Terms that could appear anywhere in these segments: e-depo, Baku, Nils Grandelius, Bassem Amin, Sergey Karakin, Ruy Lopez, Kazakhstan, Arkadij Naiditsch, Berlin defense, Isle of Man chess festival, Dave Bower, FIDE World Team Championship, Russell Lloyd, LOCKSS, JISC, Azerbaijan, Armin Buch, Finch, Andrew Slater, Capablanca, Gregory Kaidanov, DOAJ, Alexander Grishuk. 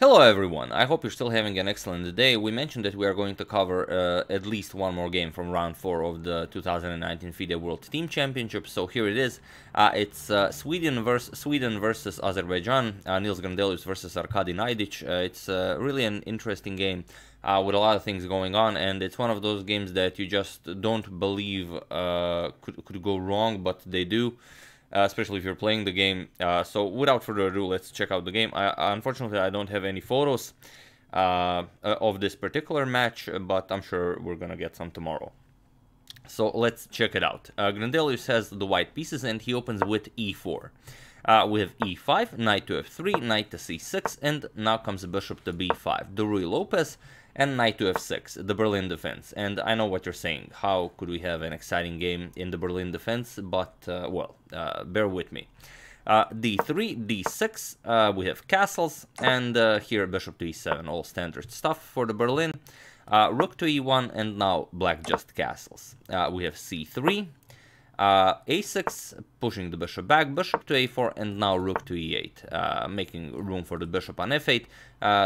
Hello everyone, I hope you're still having an excellent day. We mentioned that we are going to cover at least one more game from round 4 of the 2019 FIDE World Team Championship, so here it is. It's Sweden versus Azerbaijan, Nils Grandelius versus Arkadij Naiditsch. It's really an interesting game with a lot of things going on, and it's one of those games that you just don't believe could go wrong, but they do. Especially if you're playing the game. So without further ado, let's check out the game. Unfortunately, I don't have any photos of this particular match, but I'm sure we're gonna get some tomorrow. So let's check it out. Grandelius has the white pieces, and he opens with e4. We have e5, knight to f3, knight to c6, and now comes bishop to b5. The Ruy Lopez and knight to f6, the Berlin defense. And I know what you're saying. How could we have an exciting game in the Berlin defense? But, well, bear with me. d3, d6, we have castles, and here bishop to e7, all standard stuff for the Berlin. Rook to e1, and now black just castles. We have c3. a6, pushing the bishop back, bishop to a4, and now rook to e8, making room for the bishop on f8,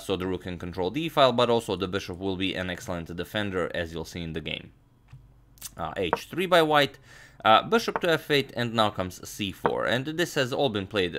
so the rook can control the e-file, but also the bishop will be an excellent defender, as you'll see in the game. h3 by white, bishop to f8, and now comes c4, and this has all been played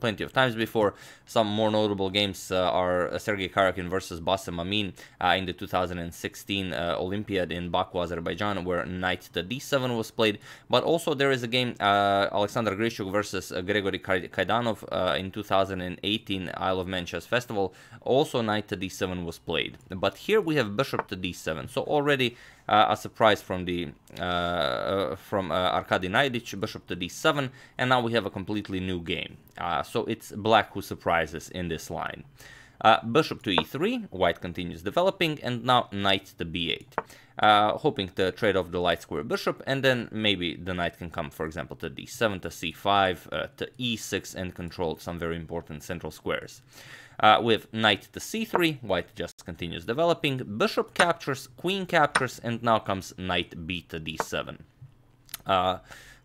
plenty of times before. Some more notable games are Sergey Karakin versus Bassem Amin in the 2016 Olympiad in Baku, Azerbaijan, where knight to d7 was played, but also there is a game Alexander Grishuk versus Gregory Kaidanov in 2018 Isle of Man chess festival, also knight to d7 was played, but here we have bishop to d7, so already a surprise from the Arkadij Naiditsch, bishop to d7, and now we have a completely new game. So it's black who surprises in this line. Bishop to e3, white continues developing, and now knight to b8, hoping to trade off the light square bishop, and then maybe the knight can come, for example, to d7, to c5, to e6, and control some very important central squares. With knight to c3, white just continues developing, bishop captures, queen captures, and now comes knight b to d7.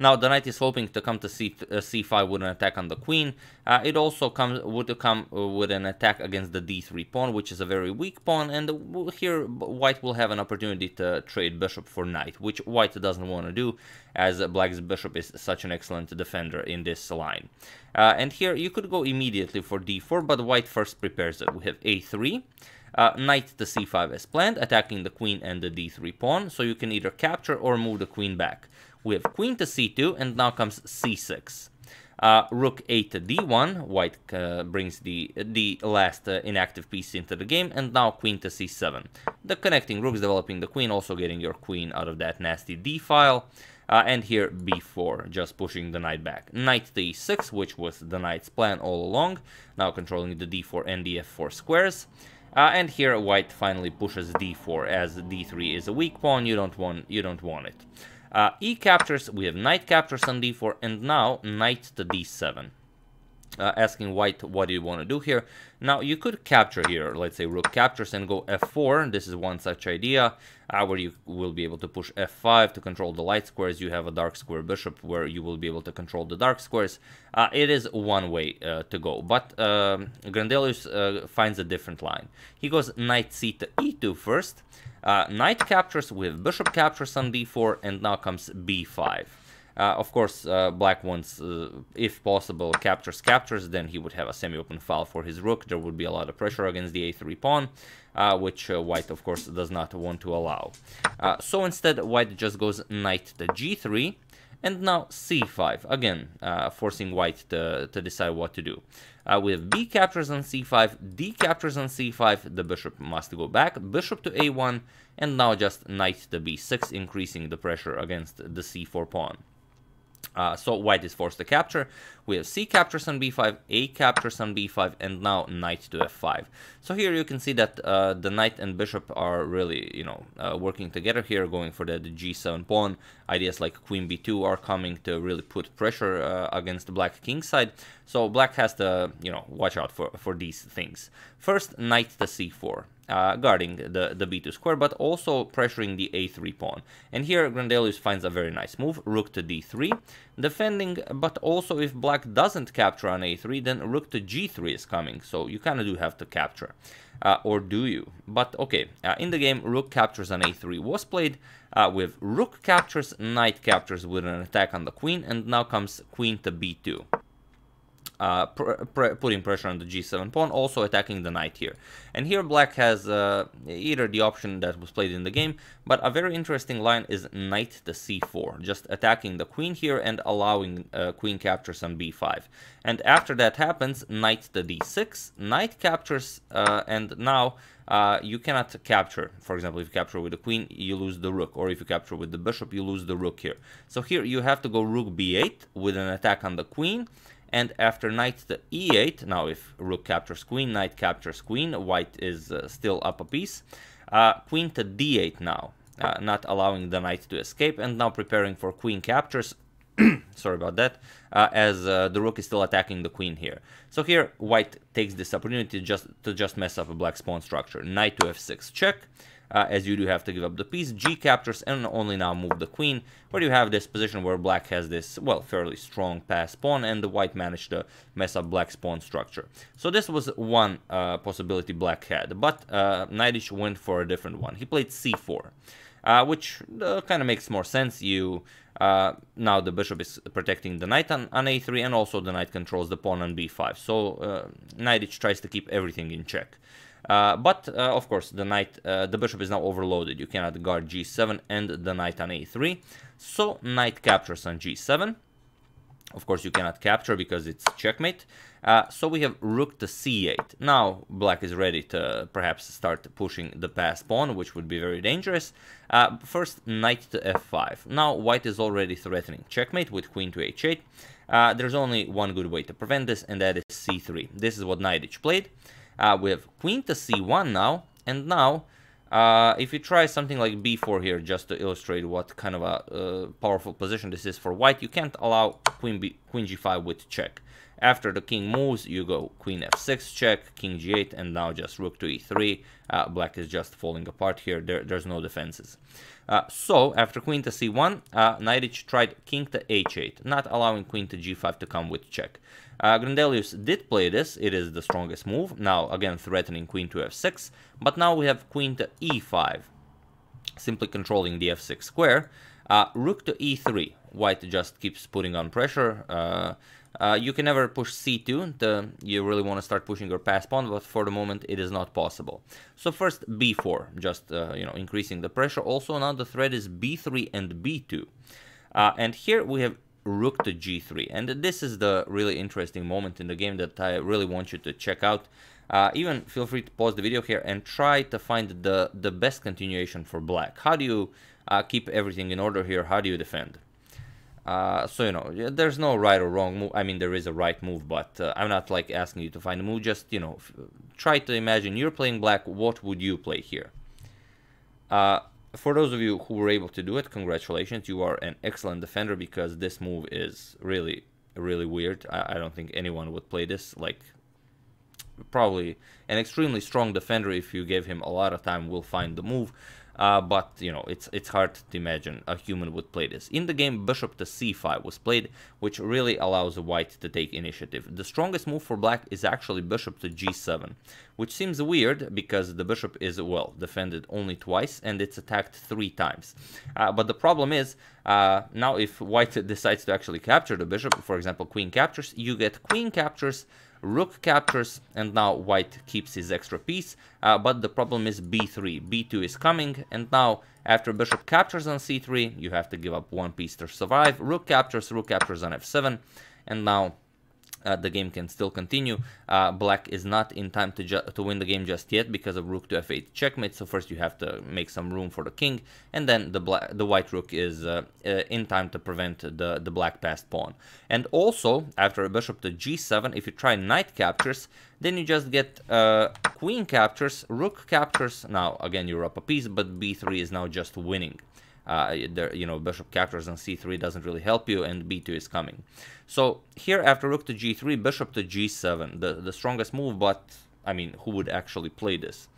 Now the knight is hoping to come to c5 with an attack on the queen. It also would come with an attack against the d3 pawn, which is a very weak pawn, and here white will have an opportunity to trade bishop for knight, which white doesn't want to do, as black's bishop is such an excellent defender in this line. And here you could go immediately for d4, but white first prepares it. We have a3. Knight to c5 as planned, attacking the queen and the d3 pawn, so you can either capture or move the queen back. We have queen to c2, and now comes c6. Rook a to d1, white brings the last inactive piece into the game, and now queen to c7. The connecting rooks developing the queen, also getting your queen out of that nasty d-file. And here b4, just pushing the knight back. Knight to e6, which was the knight's plan all along, now controlling the d4 and the f4 squares. And here white finally pushes d4, as d3 is a weak pawn, you don't want it. E captures, we have knight captures on d4, and now knight to d7. Asking white, what do you want to do here? Now you could capture here, let's say rook captures and go f4. This is one such idea where you will be able to push f5 to control the light squares. You have a dark square bishop where you will be able to control the dark squares. It is one way to go, but Grandelius finds a different line. He goes knight c to e2 first, knight captures with bishop captures on d4, and now comes b5. Of course, black wants, if possible, captures, then he would have a semi-open file for his rook. There would be a lot of pressure against the a3 pawn, which white, of course, does not want to allow. So instead, white just goes knight to g3, and now c5, again, forcing white to decide what to do. We have b captures on c5, d captures on c5, the bishop must go back, bishop to a1, and now just knight to b6, increasing the pressure against the c4 pawn. So white is forced to capture. We have c captures on b5, a captures on b5, and now knight to f5. So here you can see that the knight and bishop are really, working together here, going for the g7 pawn. Ideas like queen b2 are coming to really put pressure against the black king's side. So black has to, watch out for these things. First, knight to c4. guarding the b2 square, but also pressuring the a3 pawn. And here Grandelius finds a very nice move, rook to d3, defending, but also if black doesn't capture on a3, then rook to g3 is coming, so you kind of do have to capture. Or do you? But okay, in the game, rook captures on a3 was played, with rook captures, knight captures with an attack on the queen, and now comes queen to b2. Putting pressure on the g7 pawn, also attacking the knight here. And here black has either the option that was played in the game, but a very interesting line is knight to c4, just attacking the queen here and allowing queen captures on b5. And after that happens, knight to d6, knight captures, and now you cannot capture. For example, if you capture with the queen, you lose the rook, or if you capture with the bishop, you lose the rook here. So here you have to go rook b8 with an attack on the queen. And after knight to e8, now if rook captures queen, white is still up a piece. Queen to d8 now, not allowing the knight to escape, and now preparing for queen captures. Sorry about that, as the rook is still attacking the queen here. So here white takes this opportunity to just mess up a black's pawn structure. Knight to f6 check. As you do have to give up the piece, g captures, and only now move the queen, where you have this position where black has this, well, fairly strong pass pawn, and the white managed to mess up black's pawn structure. So this was one possibility black had, but Naiditsch went for a different one. He played c4, which kind of makes more sense. Now the bishop is protecting the knight on a3, and also the knight controls the pawn on b5, so Naiditsch tries to keep everything in check. But of course the bishop is now overloaded. You cannot guard g7 and the knight on a3, so knight captures on g7. Of course you cannot capture because it's checkmate. So we have rook to c8. Now black is ready to perhaps start pushing the pass pawn, which would be very dangerous. First knight to f5. Now white is already threatening checkmate with queen to h8. There's only one good way to prevent this, and that is c3. This is what Naiditsch played. We have queen to c1 now, and now if you try something like b4 here, just to illustrate what kind of a powerful position this is for white, you can't allow queen g5 with check. After the king moves, you go queen f6 check, king g8, and now just rook to e3. Black is just falling apart here. There's no defenses. So after queen to c1, Naiditsch tried king to h8, not allowing queen to g5 to come with check. Grandelius did play this. It is the strongest move. Now again threatening queen to f6, but now we have queen to e5, simply controlling the f6 square. Rook to e3. White just keeps putting on pressure. You can never push c2. You really want to start pushing your pass pawn, but for the moment it is not possible. So first b4, just increasing the pressure. Also now the threat is b3 and b2, and here we have rook to g3, and this is the really interesting moment in the game that I really want you to check out. Even feel free to pause the video here and try to find the best continuation for black. How do you keep everything in order here? How do you defend? So there's no right or wrong move. I mean, there is a right move, but I'm not like asking you to find a move. Just try to imagine you're playing black. What would you play here? For those of you who were able to do it, congratulations, you are an excellent defender, because this move is really, really weird. I don't think anyone would play this. Like, probably an extremely strong defender, if you gave him a lot of time, will find the move. But it's hard to imagine a human would play this. In the game, bishop to c5 was played, which really allows white to take initiative. The strongest move for black is actually bishop to g7, which seems weird because the bishop is, well, defended only twice and it's attacked 3 times. But the problem is, now if white decides to actually capture the bishop, for example queen captures, you get queen captures, rook captures, and now white keeps his extra piece. But the problem is b3. b2 is coming, and now after bishop captures on c3, you have to give up one piece to survive. Rook captures on f7, and now the game can still continue. Black is not in time to win the game just yet because of rook to f8 checkmate. So first you have to make some room for the king, and then the white rook is in time to prevent the black passed pawn. And also after a bishop to g7, if you try knight captures, then you just get queen captures, rook captures. Now again you're up a piece, but b3 is now just winning. Bishop captures on c3 doesn't really help you, and b2 is coming. So here after rook to g3, bishop to g7, the strongest move, but I mean, who would actually play this?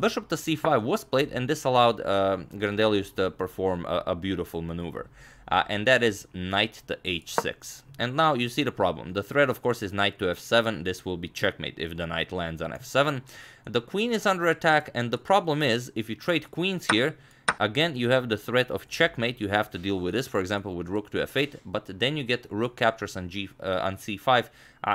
Bishop to c5 was played, and this allowed Grandelius to perform a beautiful maneuver, and that is knight to h6. And now you see the problem. The threat, of course, is knight to f7. This will be checkmate if the knight lands on f7. The queen is under attack, and the problem is, if you trade queens here, again, you have the threat of checkmate. You have to deal with this, for example, with rook to f8, but then you get rook captures on c5.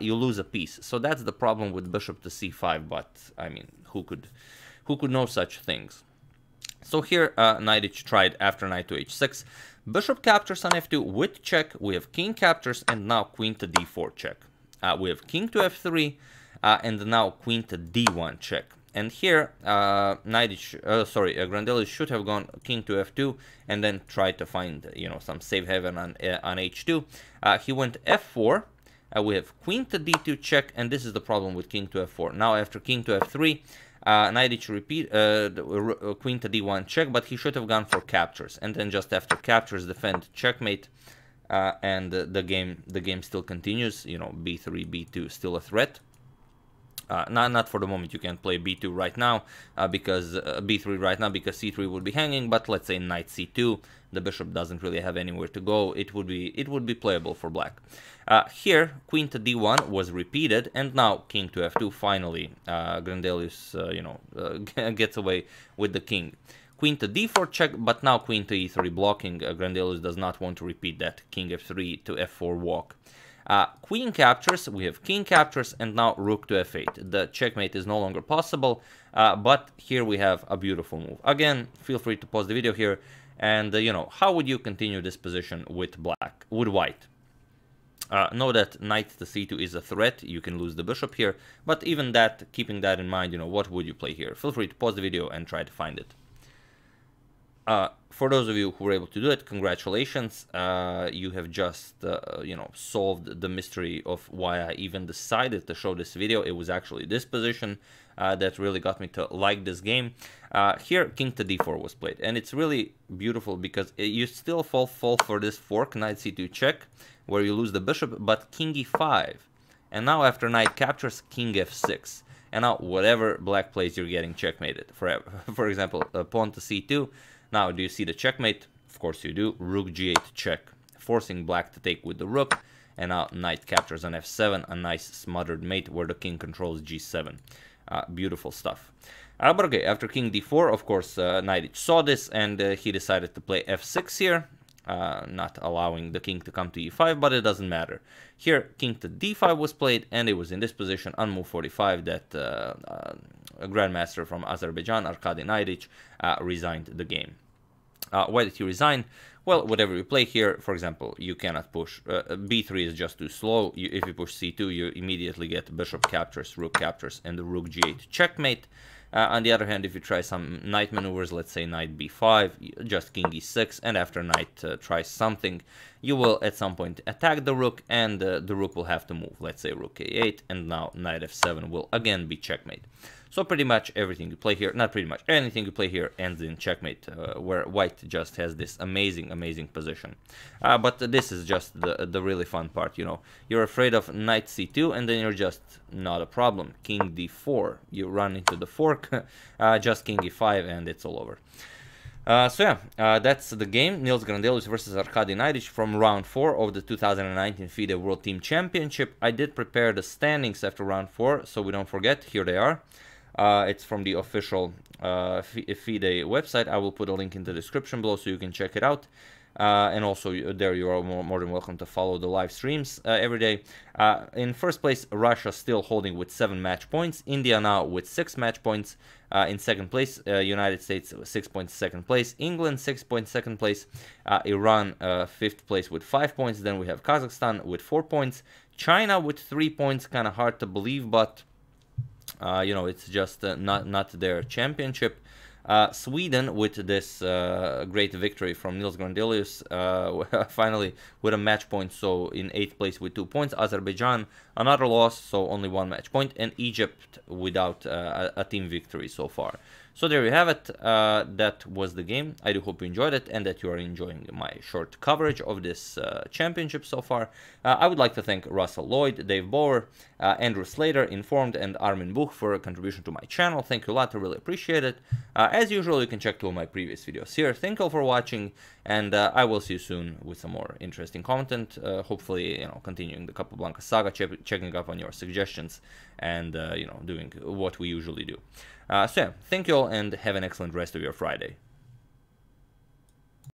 You lose a piece. So that's the problem with bishop to c5, but, I mean, who could know such things? So here, Naiditsch tried after knight to h6. Bishop captures on f2 with check. We have king captures, and now queen to d4 check. We have king to f3, and now queen to d1 check. And here, Grandelius should have gone king to f2 and then tried to find, you know, some safe haven on h2. He went f4. We have queen to d2 check, and this is the problem with king to f4. Now after king to f3, Naiditsch repeat queen to d1 check, but he should have gone for captures. And then just after captures, defend, checkmate, and the game still continues. You know, b3, b2 still a threat. Not for the moment. You can't play b2 right now because b3 right now because c3 would be hanging. But let's say knight c2, the bishop doesn't really have anywhere to go. It would be playable for black. Here queen to d1 was repeated, and now king to f2. Finally, Grandelius gets away with the king. Queen to d4 check, but now queen to e3 blocking. Grandelius does not want to repeat that king f3 to f4 walk. Queen captures, we have king captures, and now rook to f8. The checkmate is no longer possible, but here we have a beautiful move. Again, feel free to pause the video here, and how would you continue this position with black, with white? Know that knight to c2 is a threat. You can lose the bishop here, but even that, keeping that in mind, what would you play here? Feel free to pause the video and try to find it. For those of you who were able to do it, congratulations. You have just, solved the mystery of why I even decided to show this video. It was actually this position that really got me to like this game. Here, king to d4 was played, and it's really beautiful because you still fall for this fork, knight c2 check, where you lose the bishop, but king e5. And now after knight captures, king f6. And now whatever black plays, you're getting checkmated forever. For example, pawn to c2. Now, do you see the checkmate? Of course you do. Rook g8 check, forcing black to take with the rook. And now knight captures on f7, a nice smothered mate where the king controls g7. Beautiful stuff. But okay, after king d4, of course, Naiditsch saw this, and he decided to play f6 here, not allowing the king to come to e5, but it doesn't matter. Here, king to d5 was played, and it was in this position on move 45 that a grandmaster from Azerbaijan, Arkadij Naiditsch, resigned the game. Why did he resign? Well, whatever you play here, for example, you cannot push. b3 is just too slow. If you push c2, you immediately get bishop captures, and the rook g8 checkmate. On the other hand, if you try some knight maneuvers, let's say knight b5, just king e6, and after knight tries something, you will at some point attack the rook, and the rook will have to move. Let's say rook a8, and now knight f7 will again be checkmate. So pretty much everything you play here, not pretty much, anything you play here ends in checkmate, where white just has this amazing, amazing position. But this is just the really fun part, You're afraid of knight c2, and then you're just not a problem. King d4, you run into the fork. Just king e5, and it's all over. That's the game. Nils Grandelius versus Arkadij Naiditsch from round 4 of the 2019 FIDE World Team Championship. I did prepare the standings after round 4, so we don't forget. Here they are. It's from the official FIDE website. I will put a link in the description below so you can check it out. And also there you are more than welcome to follow the live streams every day. In first place, Russia still holding with 7 match points. India now with 6 match points. In second place, United States 6 points second place. England 6 points second place. Iran 5th place with 5 points. Then we have Kazakhstan with 4 points. China with 3 points. Kind of hard to believe, but it's just not their championship. Sweden, with this great victory from Nils Grandelius, finally with a match point, so in 8th place with 2 points. Azerbaijan Another loss, so only one match point, and Egypt without a team victory so far. So there you have it. That was the game. I do hope you enjoyed it and that you are enjoying my short coverage of this championship so far. I would like to thank Russell Lloyd, Dave Bower, Andrew Slater, Informed, and Armin Buch for a contribution to my channel. Thank you a lot. I really appreciate it. As usual, you can check two of my previous videos here. Thank you all for watching, and I will see you soon with some more interesting content. Hopefully, you know, continuing the Capablanca saga, checking up on your suggestions, and you know, doing what we usually do. So yeah, thank you all, and have an excellent rest of your Friday.